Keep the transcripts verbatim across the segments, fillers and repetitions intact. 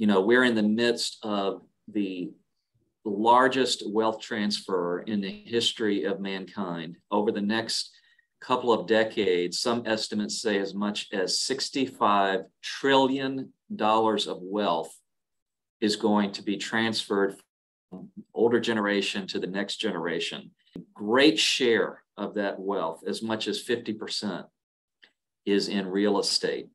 you know, we're in the midst of the largest wealth transfer in the history of mankind. Over the next couple of decades, some estimates say as much as sixty-five trillion dollars of wealth is going to be transferred from older generation to the next generation. A great share of that wealth, as much as fifty percent, is in real estate.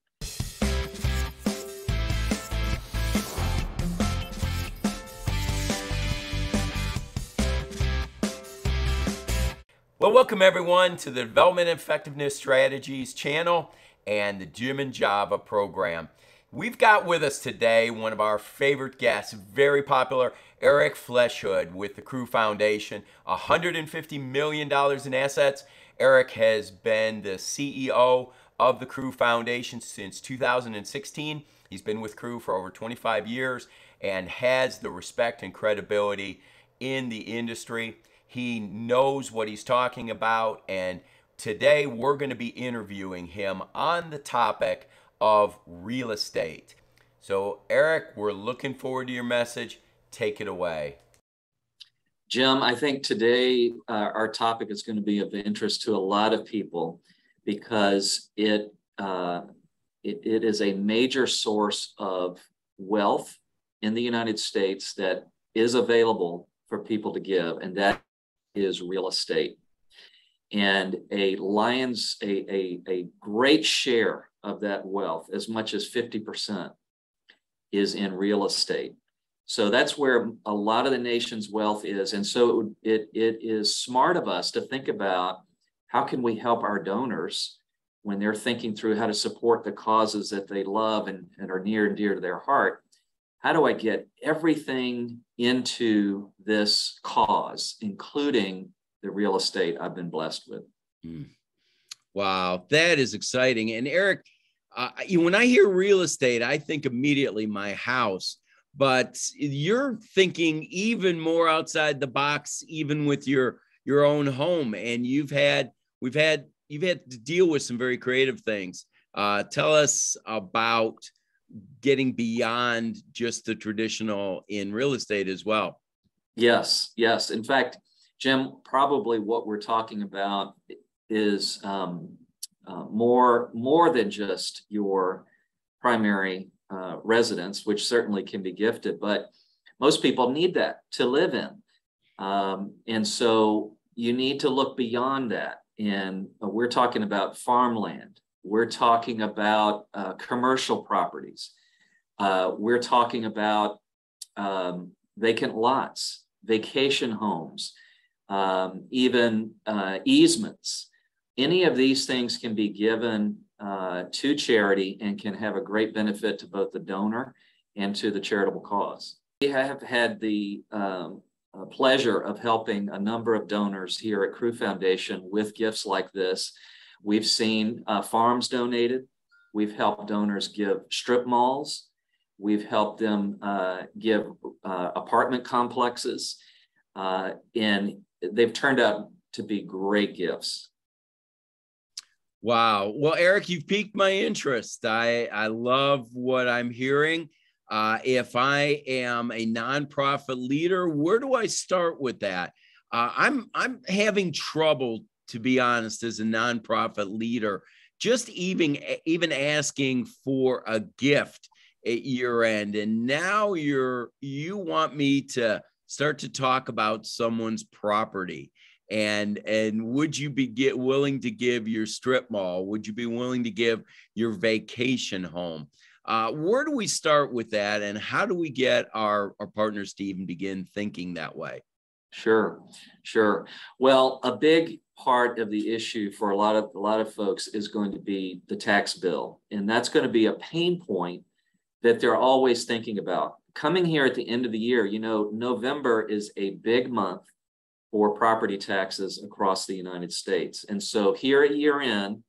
Well, welcome everyone to the Development Effectiveness Strategies channel and the Jim and Java program. We've got with us today one of our favorite guests, very popular, Eric Fleshood with the Crew Foundation, one hundred fifty million dollars in assets. Eric has been the C E O of the Crew Foundation since two thousand sixteen. He's been with Crew for over twenty-five years and has the respect and credibility in the industry. He knows what he's talking about, and today we're going to be interviewing him on the topic of real estate. So Eric, we're looking forward to your message. Take it away. Jim, I think today uh, our topic is going to be of interest to a lot of people because it, uh, it, it is a major source of wealth in the United States that is available for people to give, and that is real estate. And a lion's, a, a, a great share of that wealth, as much as fifty percent, is in real estate. So that's where a lot of the nation's wealth is. And so it, it is smart of us to think about how can we help our donors when they're thinking through how to support the causes that they love and, and are near and dear to their heart. How do I get everything into this cause, including the real estate I've been blessed with? Mm. Wow, that is exciting. And Eric, uh, you know, when I hear real estate, I think immediately my house, but you're thinking even more outside the box, even with your, your own home. And you've had, we've had, you've had to deal with some very creative things. Uh, tell us about getting beyond just the traditional in real estate as well. Yes, yes. In fact, Jim, probably what we're talking about is um, uh, more, more than just your primary uh, residence, which certainly can be gifted, but most people need that to live in. Um, and so you need to look beyond that. And uh, we're talking about farmland. We're talking about uh, commercial properties. Uh, we're talking about um, vacant lots, vacation homes, um, even uh, easements. Any of these things can be given uh, to charity and can have a great benefit to both the donor and to the charitable cause. We have had the um, pleasure of helping a number of donors here at Crew Foundation with gifts like this. We've seen uh, farms donated. We've helped donors give strip malls. We've helped them uh, give uh, apartment complexes. Uh, and they've turned out to be great gifts. Wow. Well, Eric, you've piqued my interest. I, I love what I'm hearing. Uh, if I am a nonprofit leader, where do I start with that? Uh, I'm, I'm having trouble, to be honest, as a nonprofit leader, just even, even asking for a gift at year end. And now you're, you want me to start to talk about someone's property. And, and would you be get willing to give your strip mall? Would you be willing to give your vacation home? Uh, where do we start with that? And how do we get our, our partners to even begin thinking that way? Sure, sure. Well, a big part of the issue for a lot of a lot of folks is going to be the tax bill, and that's going to be a pain point that they're always thinking about. Coming here at the end of the year, you know, November is a big month for property taxes across the United States, and so here at year end,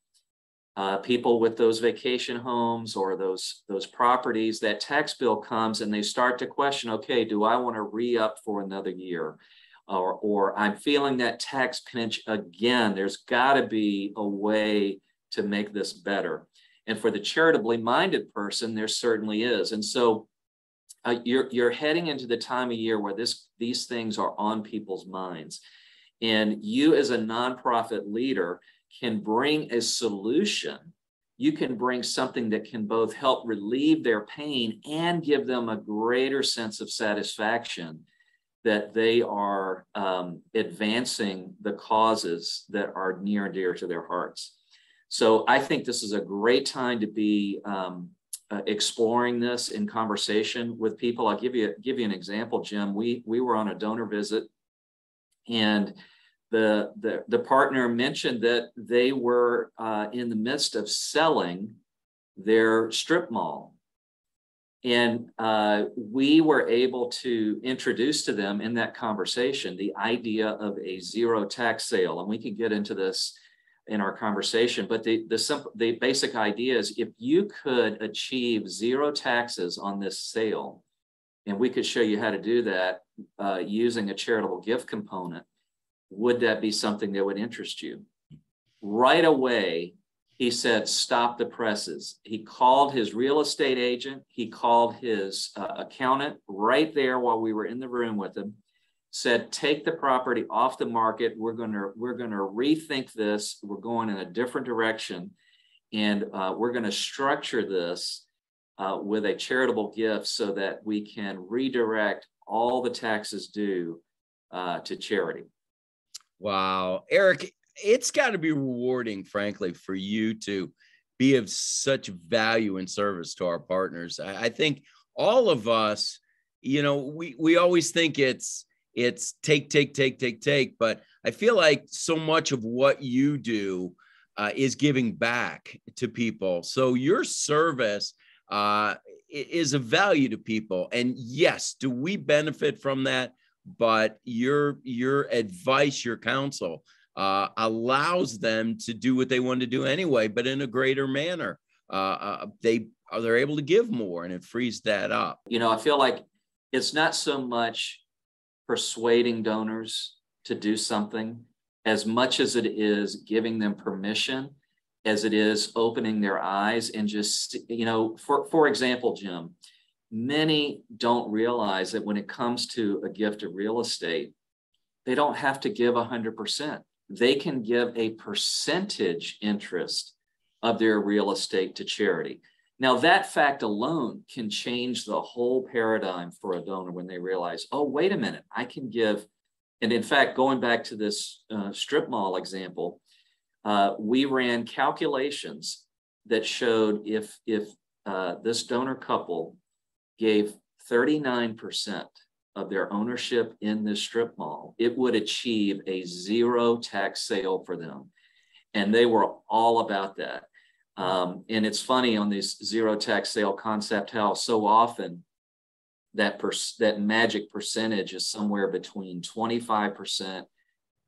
uh, people with those vacation homes or those those properties, that tax bill comes and they start to question, okay, do I want to re-up for another year? Or, or I'm feeling that tax pinch again. There's got to be a way to make this better. And for the charitably minded person, there certainly is. And so uh, you're, you're heading into the time of year where this, these things are on people's minds. And you as a nonprofit leader can bring a solution. You can bring something that can both help relieve their pain and give them a greater sense of satisfaction that they are um, advancing the causes that are near and dear to their hearts. So I think this is a great time to be um, uh, exploring this in conversation with people. I'll give you, give you an example, Jim. We, we were on a donor visit, and the, the, the partner mentioned that they were uh, in the midst of selling their strip mall. And uh, we were able to introduce to them in that conversation the idea of a zero tax sale. And we can get into this in our conversation, but the, the, simple, the basic idea is if you could achieve zero taxes on this sale, and we could show you how to do that uh, using a charitable gift component, would that be something that would interest you? Right away, he said, stop the presses. He called his real estate agent. He called his uh, accountant right there while we were in the room with him, said, take the property off the market. We're going to we're going to rethink this. We're going in a different direction. And uh, we're going to structure this uh, with a charitable gift so that we can redirect all the taxes due uh, to charity. Wow. Eric, it's got to be rewarding, frankly, for you to be of such value and service to our partners. I, I think all of us, you know, we, we always think it's, it's take, take, take, take, take. But I feel like so much of what you do uh, is giving back to people. So your service uh, is of value to people. And yes, do we benefit from that? But your your advice, your counsel uh, allows them to do what they want to do anyway, but in a greater manner. Uh, uh, they they're able to give more, and it frees that up. You know, I feel like it's not so much persuading donors to do something as much as it is giving them permission, as it is opening their eyes and just, you know, for, for example, Jim, many don't realize that when it comes to a gift of real estate, they don't have to give one hundred percent. They can give a percentage interest of their real estate to charity. Now, that fact alone can change the whole paradigm for a donor when they realize, oh, wait a minute, I can give. And in fact, going back to this uh, strip mall example, uh, we ran calculations that showed if, if uh, this donor couple gave thirty-nine percent of their ownership in this strip mall, it would achieve a zero tax sale for them. And they were all about that. Um, and it's funny on this zero tax sale concept, how so often that that magic percentage is somewhere between twenty-five percent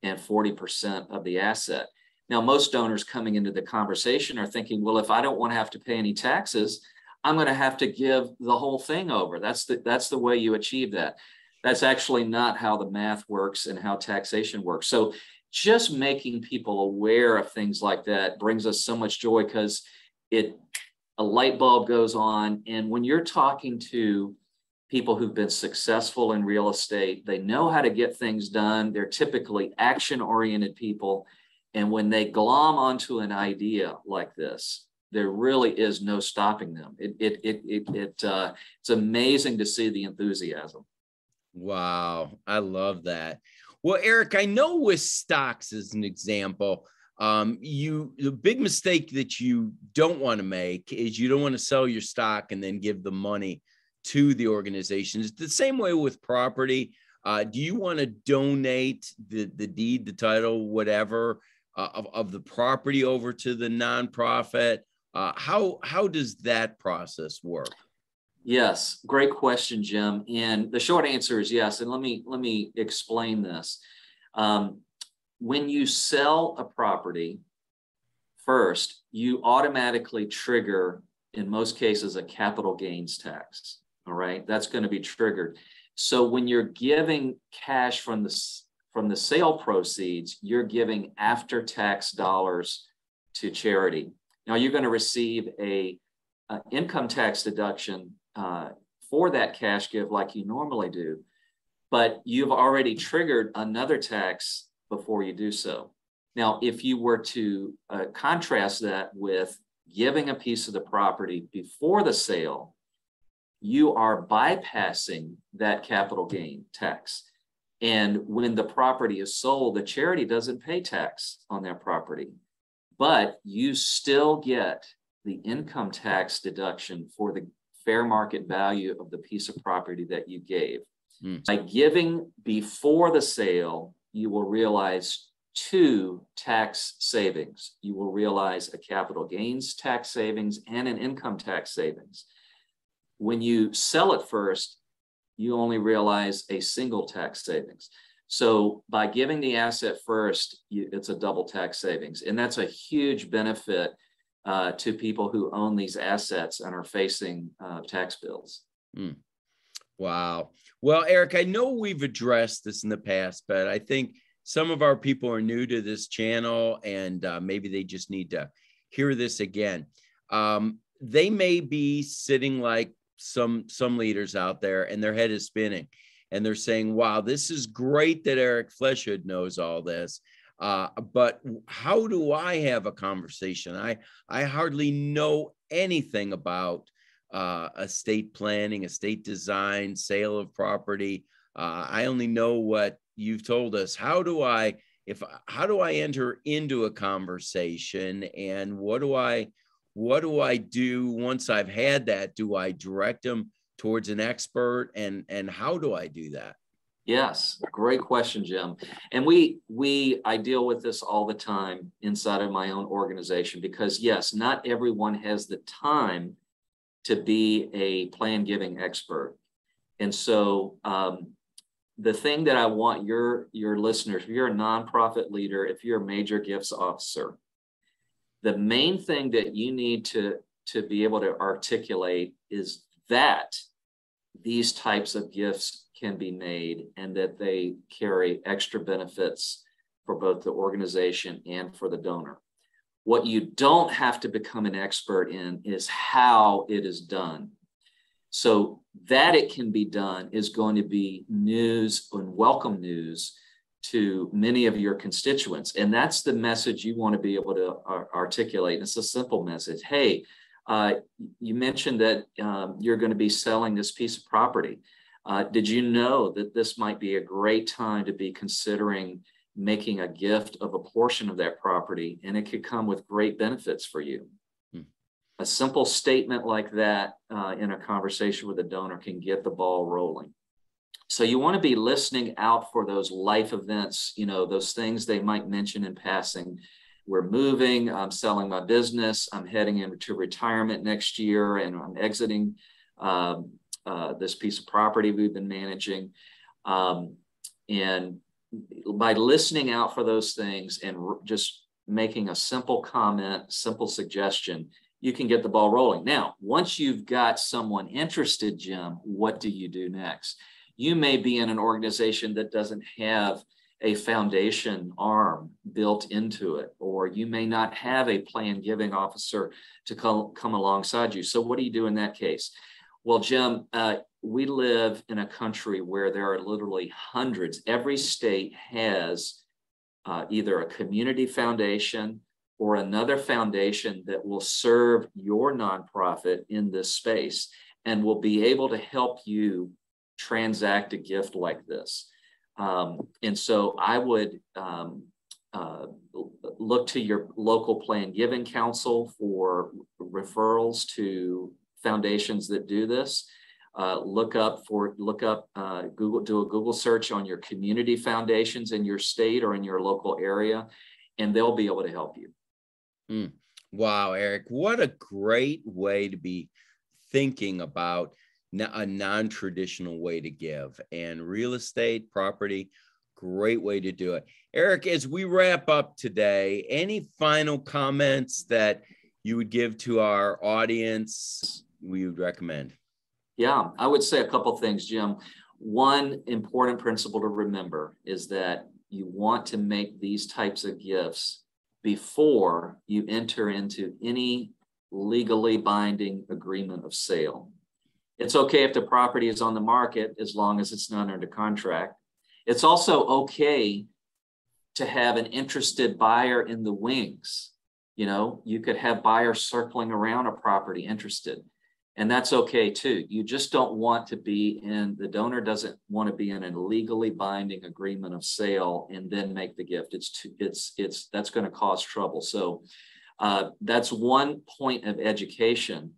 and forty percent of the asset. Now, most donors coming into the conversation are thinking, well, if I don't want to have to pay any taxes, I'm going to have to give the whole thing over. That's the, that's the way you achieve that. That's actually not how the math works and how taxation works. So just making people aware of things like that brings us so much joy, because it a light bulb goes on. And when you're talking to people who've been successful in real estate, they know how to get things done. They're typically action-oriented people. And when they glom onto an idea like this, there really is no stopping them. It, it, it, it, it uh, it's amazing to see the enthusiasm. Wow. I love that. Well, Eric, I know with stocks as an example, um, you, the big mistake that you don't want to make is you don't want to sell your stock and then give the money to the organization. It's the same way with property. Uh, do you want to donate the, the deed, the title, whatever uh, of, of the property over to the nonprofit? Uh, how, how does that process work? Yes, great question, Jim. And the short answer is yes. And let me let me explain this. Um, when you sell a property, first, you automatically trigger, in most cases, a capital gains tax. All right, that's going to be triggered. So when you're giving cash from the from the sale proceeds, you're giving after-tax dollars to charity. Now you're going to receive a, a income tax deduction Uh, for that cash give like you normally do, but you've already triggered another tax before you do so. Now, if you were to uh, contrast that with giving a piece of the property before the sale, you are bypassing that capital gain tax. And when the property is sold, the charity doesn't pay tax on their property, but you still get the income tax deduction for the fair market value of the piece of property that you gave. Mm. By giving before the sale, you will realize two tax savings. You will realize a capital gains tax savings and an income tax savings. When you sell it first, you only realize a single tax savings. So by giving the asset first, you, it's a double tax savings. And that's a huge benefit uh, to people who own these assets and are facing uh, tax bills. Mm. Wow. Well, Eric, I know we've addressed this in the past, but I think some of our people are new to this channel and uh, maybe they just need to hear this again. Um, they may be sitting like some some leaders out there and their head is spinning and they're saying, wow, this is great that Eric Fleshood knows all this, uh, but how do I have a conversation? I, I hardly know anything about uh, estate planning, estate design, sale of property. Uh, I only know what you've told us. How do I, if, how do I enter into a conversation, and what do I, what do I do once I've had that? Do I direct them towards an expert, and, and how do I do that? Yes, great question, Jim. And we, we, I deal with this all the time inside of my own organization, because yes, not everyone has the time to be a plan giving expert. And so um, the thing that I want your, your listeners, if you're a nonprofit leader, if you're a major gifts officer, the main thing that you need to, to be able to articulate is that these types of gifts can be made and that they carry extra benefits for both the organization and for the donor. What you don't have to become an expert in is how it is done. So that it can be done is going to be news and welcome news to many of your constituents. And that's the message you want to be able to articulate. And it's a simple message. Hey, uh, you mentioned that um, you're going to be selling this piece of property. Uh, did you know that this might be a great time to be considering making a gift of a portion of that property, and it could come with great benefits for you? Hmm. A simple statement like that uh, in a conversation with a donor can get the ball rolling. So you want to be listening out for those life events, you know, those things they might mention in passing. We're moving, I'm selling my business, I'm heading into retirement next year, and I'm exiting um, uh, this piece of property we've been managing. Um, and by listening out for those things and just making a simple comment, simple suggestion, you can get the ball rolling. Now, once you've got someone interested, Jim, what do you do next? You may be in an organization that doesn't have a foundation arm built into it, or you may not have a plan giving officer to come, come alongside you. So what do you do in that case? Well, Jim, uh, we live in a country where there are literally hundreds. Every state has uh, either a community foundation or another foundation that will serve your nonprofit in this space and will be able to help you transact a gift like this. Um, and so I would um, uh, look to your local plan giving council for referrals to foundations that do this. Uh, look up for, look up, uh, Google, do a Google search on your community foundations in your state or in your local area, and they'll be able to help you. Mm. Wow, Eric, what a great way to be thinking about a non-traditional way to give, and real estate, property, great way to do it. Eric, as we wrap up today, any final comments that you would give to our audience we would recommend? Yeah, I would say a couple of things, Jim. One important principle to remember is that you want to make these types of gifts before you enter into any legally binding agreement of sale. It's okay if the property is on the market as long as it's not under contract. It's also okay to have an interested buyer in the wings. You know, you could have buyers circling around a property interested, and that's okay too. You just don't want to be in, the donor doesn't want to be in an legally binding agreement of sale and then make the gift. It's too, it's, it's, that's going to cause trouble. So uh, that's one point of education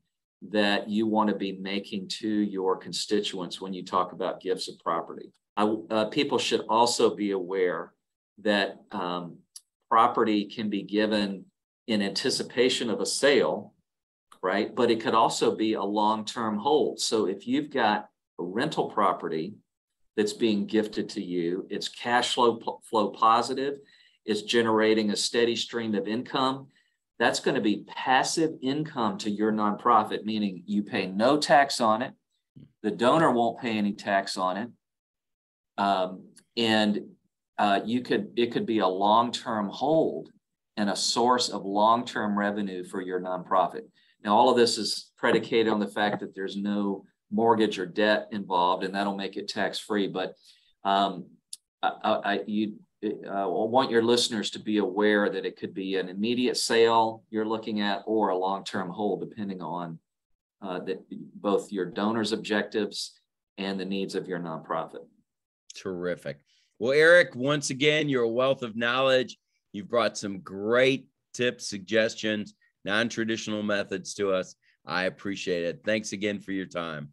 that you want to be making to your constituents when you talk about gifts of property. I, uh, people should also be aware that um, property can be given in anticipation of a sale, right? But it could also be a long-term hold. So if you've got a rental property that's being gifted to you, it's cash flow, flow positive, it's generating a steady stream of income, that's going to be passive income to your nonprofit, meaning you pay no tax on it. The donor won't pay any tax on it. Um, and uh, you could, it could be a long-term hold and a source of long-term revenue for your nonprofit. Now, all of this is predicated on the fact that there's no mortgage or debt involved, and that'll make it tax-free. But um, I, I, you, I uh, want your listeners to be aware that it could be an immediate sale you're looking at or a long-term hold, depending on uh, the, both your donor's objectives and the needs of your nonprofit. Terrific. Well, Eric, once again, you're a wealth of knowledge. You've brought some great tips, suggestions, non-traditional methods to us. I appreciate it. Thanks again for your time.